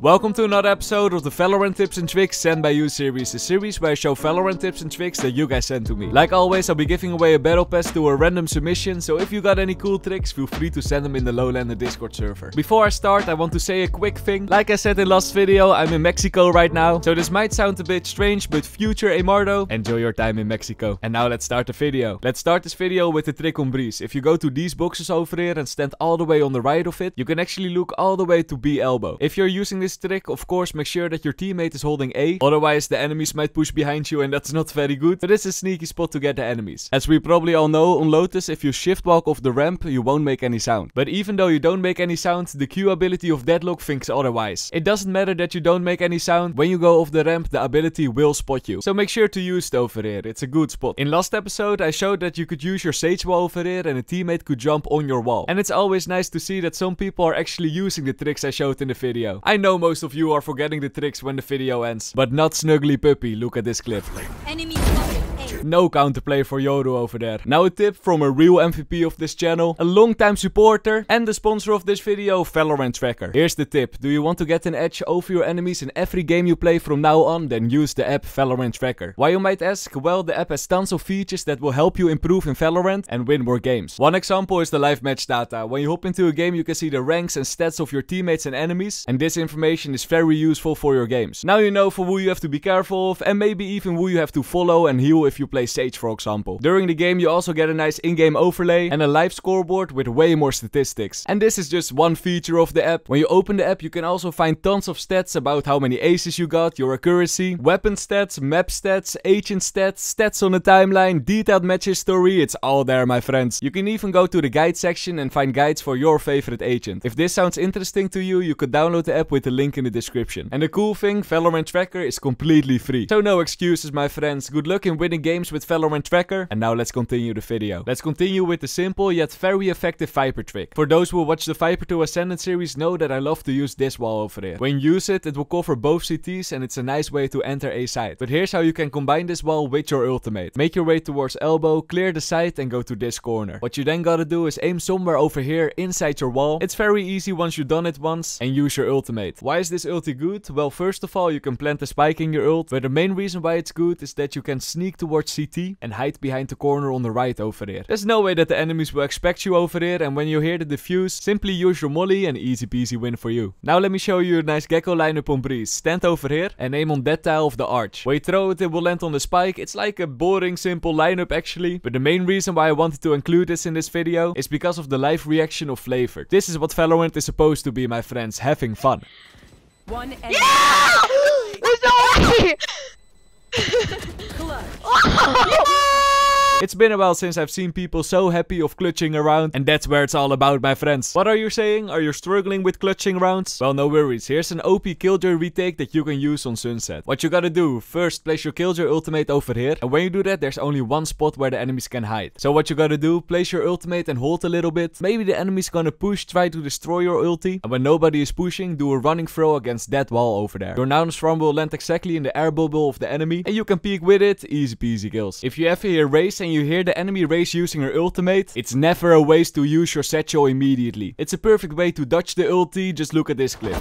Welcome to another episode of the Valorant tips and tricks sent by you series, the series where I show Valorant tips and tricks that you guys send to me. Like always, I'll be giving away a battle pass to a random submission, so if you got any cool tricks, feel free to send them in the Lowlander Discord server. Before I start, I want to say a quick thing. Like I said in last video, I'm in Mexico right now, so this might sound a bit strange, but future Amardo, enjoy your time in Mexico. And now let's start the video. Let's start this video with the trick on Breeze. If you go to these boxes over here and stand all the way on the right of it, you can actually look all the way to B elbow. If you're using this trick, of course, make sure that your teammate is holding A, otherwise the enemies might push behind you and that's not very good, but it's a sneaky spot to get the enemies. As we probably all know, on Lotus, if you shift walk off the ramp, you won't make any sound. But even though you don't make any sound, the Q ability of Deadlock thinks otherwise. It doesn't matter that you don't make any sound, when you go off the ramp, the ability will spot you. So make sure to use it over here, it's a good spot. In last episode, I showed that you could use your Sage wall over here and a teammate could jump on your wall. And it's always nice to see that some people are actually using the tricks I showed in the video. I know most of you are forgetting the tricks when the video ends, but not Snuggly Puppy. Look at this clip. Enemy. No counterplay for Yoru over there. Now a tip from a real MVP of this channel, a long-time supporter and the sponsor of this video, Valorant Tracker. Here's the tip. Do you want to get an edge over your enemies in every game you play from now on? Then use the app Valorant Tracker. Why you might ask? Well, the app has tons of features that will help you improve in Valorant and win more games. One example is the live match data. When you hop into a game, you can see the ranks and stats of your teammates and enemies, and this information is very useful for your games. Now you know for who you have to be careful of and maybe even who you have to follow and heal if you play Sage, for example. During the game you also get a nice in-game overlay and a live scoreboard with way more statistics. And this is just one feature of the app. When you open the app you can also find tons of stats about how many aces you got, your accuracy, weapon stats, map stats, agent stats, stats on the timeline, detailed match history, it's all there my friends. You can even go to the guide section and find guides for your favorite agent. If this sounds interesting to you, you could download the app with the link in the description. And the cool thing, Valorant Tracker is completely free. So no excuses my friends, good luck in winning games with Valorant Tracker, and now let's continue the video. Let's continue with the simple yet very effective Viper trick. For those who watch the Viper to Ascendant series know that I love to use this wall over here. When you use it, it will cover both CTs and it's a nice way to enter a site. But here's how you can combine this wall with your ultimate. Make your way towards elbow, clear the site and go to this corner. What you then gotta do is aim somewhere over here inside your wall. It's very easy once you've done it once and use your ultimate. Why is this ulti good? Well, first of all you can plant a spike in your ult, but the main reason why it's good is that you can sneak towards CT and hide behind the corner on the right over there. There's no way that the enemies will expect you over there, and when you hear the defuse, simply use your molly and easy peasy win for you. Now let me show you a nice Gekko lineup on Breeze. Stand over here and aim on that tile of the arch. When you throw it, it will land on the spike. It's like a boring simple lineup actually, but the main reason why I wanted to include this in this video is because of the live reaction of Flavor. This is what Valorant is supposed to be my friends, having fun. One enemy. Yeah! There's no way! It's been a while since I've seen people so happy of clutching around, and that's where it's all about my friends. What are you saying? Are you struggling with clutching rounds? Well, no worries. Here's an OP Killjoy retake that you can use on Sunset. What you gotta do, first place your Killjoy ultimate over here, and when you do that there's only one spot where the enemies can hide. So what you gotta do, place your ultimate and hold a little bit. Maybe the enemy's gonna push, try to destroy your ulti, and when nobody is pushing, do a running throw against that wall over there. Your Noun's from will land exactly in the air bubble of the enemy, and you can peek with it, easy peasy kills. If you ever hear race and you hear the enemy race using her ultimate, it's never a waste to use your satchel immediately. It's a perfect way to dodge the ulti, just look at this clip.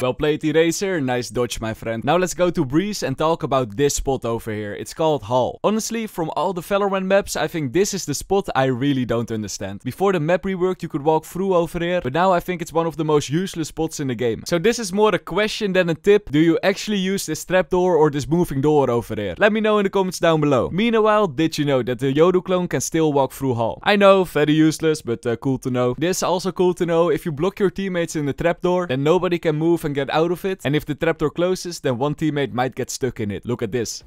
Well played Eraser, nice dodge my friend. Now let's go to Breeze and talk about this spot over here. It's called Hall. Honestly, from all the Valorant maps, I think this is the spot I really don't understand. Before the map rework you could walk through over here, but now I think it's one of the most useless spots in the game. So this is more a question than a tip. Do you actually use this trapdoor or this moving door over here? Let me know in the comments down below. Meanwhile, did you know that the Yoru clone can still walk through Hall? I know, very useless, but cool to know. This also cool to know, if you block your teammates in the trapdoor, then nobody can move and get out of it, and if the trapdoor closes then one teammate might get stuck in it. Look at this.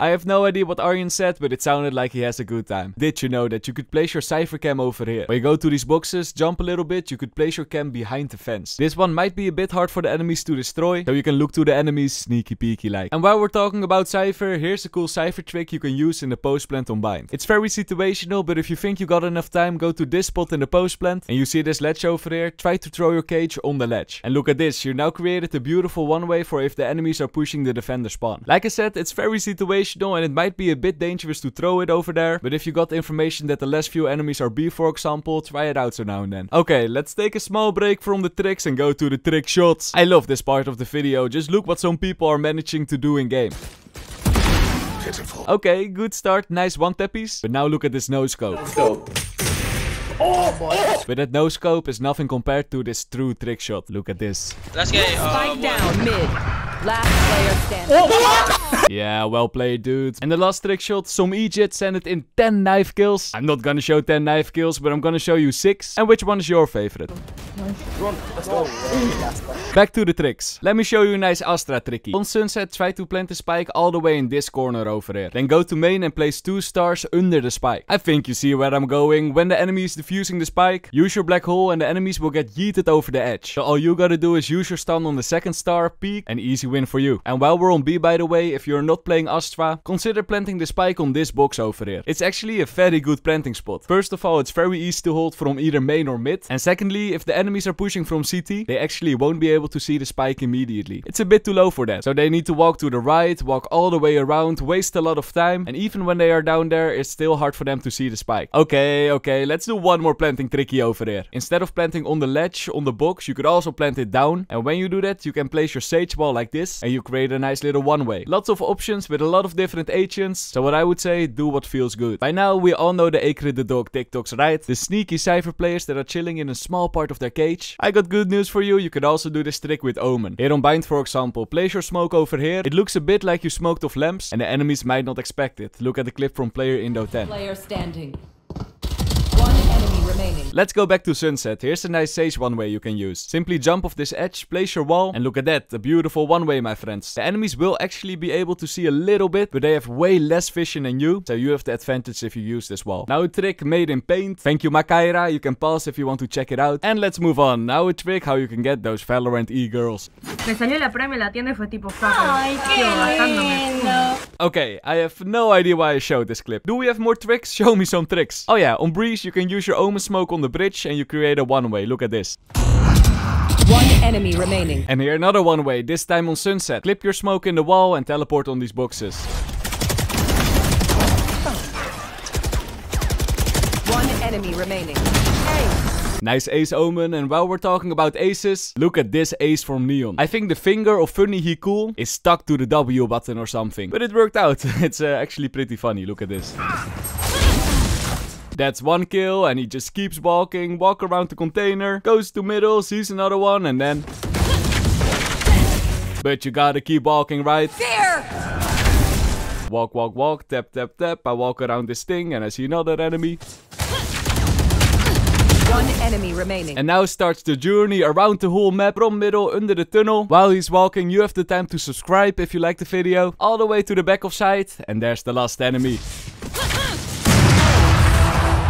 I have no idea what Arjen said, but it sounded like he has a good time. Did you know that you could place your Cypher cam over here? When you go to these boxes, jump a little bit, you could place your cam behind the fence. This one might be a bit hard for the enemies to destroy, so you can look to the enemies sneaky peeky like. And while we're talking about Cypher, here's a cool Cypher trick you can use in the post plant on Bind. It's very situational, but if you think you got enough time, go to this spot in the post plant, and you see this ledge over here, try to throw your cage on the ledge. And look at this, you now created a beautiful one way for if the enemies are pushing the defender spawn. Like I said, it's very situational, situational and it might be a bit dangerous to throw it over there. But if you got information that the last few enemies are B, for example, try it out so now and then. Okay, let's take a small break from the tricks and go to the trick shots. I love this part of the video. Just look what some people are managing to do in game. Pitiful. Okay, good start. Nice one tappies. But now look at this no scope. Let's go. Oh boy. But that no scope is nothing compared to this true trick shot. Look at this. Let's get it. Spike down mid. Last player standing. Oh. Yeah, well played, dude. And the last trick shot, some EJIT sent it in 10 knife kills. I'm not gonna show 10 knife kills, but I'm gonna show you 6. And which one is your favorite? Run. Let's go. Back to the tricks. Let me show you a nice Astra tricky. On Sunset, try to plant the spike all the way in this corner over here. Then go to main and place 2 stars under the spike. I think you see where I'm going. When the enemy is defusing the spike, use your black hole and the enemies will get yeeted over the edge. So all you gotta do is use your stun on the second star, peek, and easy win for you. And while we're on B, by the way, if you're not playing Astra, consider planting the spike on this box over here. It's actually a very good planting spot. First of all, it's very easy to hold from either main or mid. And secondly, if the enemies are pushing from CT, they actually won't be able to see the spike immediately. It's a bit too low for that, so they need to walk to the right, walk all the way around, waste a lot of time, and even when they are down there, it's still hard for them to see the spike. Okay, let's do one more planting tricky over there. Instead of planting on the ledge, on the box, you could also plant it down, and when you do that, you can place your sage ball like this, and you create a nice little one-way. Lots of options with a lot of different agents, so what I would say, do what feels good. By now, we all know the Acrid the Dog TikToks, right? The sneaky Cypher players that are chilling in a small part of their cage. I got good news for you, you could also do this trick with Omen. Here on Bind, for example, place your smoke over here. It looks a bit like you smoked off lamps and the enemies might not expect it. Look at the clip from Player Indo 10. Player standing. Let's go back to Sunset. Here's a nice sage one-way you can use. Simply jump off this edge, place your wall, and look at that, a beautiful one-way, my friends. The enemies will actually be able to see a little bit, but they have way less vision than you, so you have the advantage if you use this wall. Now a trick made in paint. Thank you, Makaira. You can pause if you want to check it out. And let's move on. Now a trick how you can get those Valorant e-girls. Okay, I have no idea why I showed this clip. Do we have more tricks? Show me some tricks. Oh yeah, on Breeze you can use your Omen smoke on the bridge and you create a one-way. Look at this. One enemy remaining. And here another one-way, this time on Sunset. Clip your smoke in the wall and teleport on these boxes. One enemy remaining. Hey. Nice ace, Omen. And while we're talking about aces, look at this ace from Neon. I think the finger of Funny He Cool is stuck to the W button or something. But it worked out. It's actually pretty funny. Look at this. That's one kill and he just keeps walking. Walk around the container. Goes to middle, sees another one and then... But you gotta keep walking, right? Fear! Walk, walk, walk. Tap, tap, tap. I walk around this thing and I see another enemy. One enemy remaining. And now starts the journey around the whole map, from middle, under the tunnel. While he's walking, you have the time to subscribe if you like the video. All the way to the back of sight. And there's the last enemy.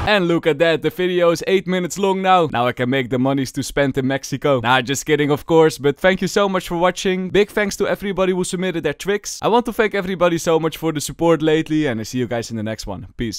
And look at that, the video is 8 minutes long now. Now I can make the monies to spend in Mexico. Nah, just kidding of course, but thank you so much for watching. Big thanks to everybody who submitted their tricks. I want to thank everybody so much for the support lately and I see you guys in the next one. Peace.